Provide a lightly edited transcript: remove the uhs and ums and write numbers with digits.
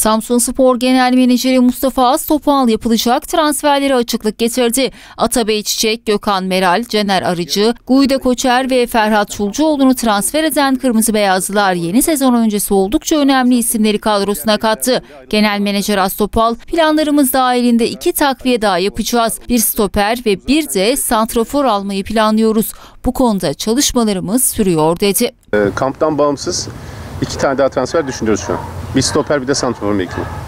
Samsunspor Genel Menajeri Mustafa Aztopal yapılacak transferlere açıklık getirdi. Atabey Çiçek, Gökhan Meral, Caner Arıcı, Guido Koçer ve Ferhat Çulcuoğlu'nu transfer eden Kırmızı Beyazlılar yeni sezon öncesi oldukça önemli isimleri kadrosuna kattı. Genel Menajer Aztopal, "Planlarımız dahilinde 2 takviye daha yapacağız. Bir stoper ve bir de santrafor almayı planlıyoruz. Bu konuda çalışmalarımız sürüyor" dedi. Kamptan bağımsız 2 tane daha transfer düşünüyoruz şu an. Bir stoper, bir de santrafor bekliyor.